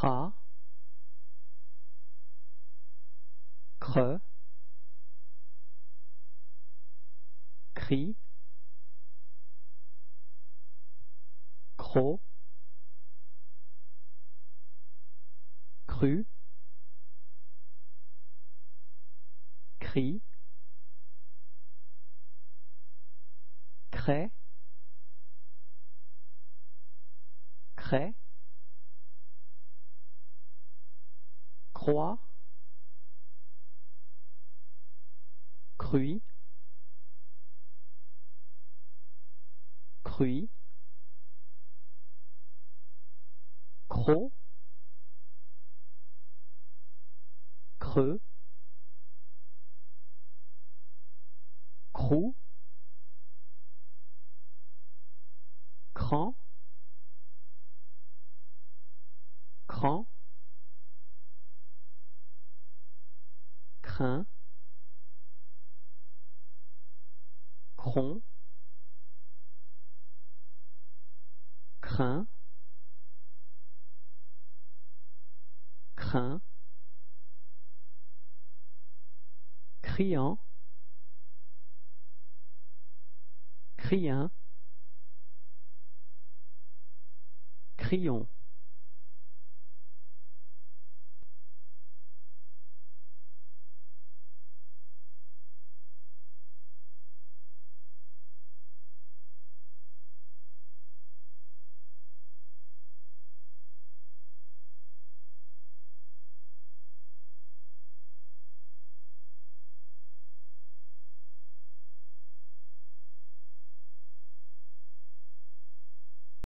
cra, cre, cri, cro, cru, cri, craie, craie, croix, cruit, cruit, croc, creux, crou, cran, cran, crin, cron, crin, crin, criant, criant, crions.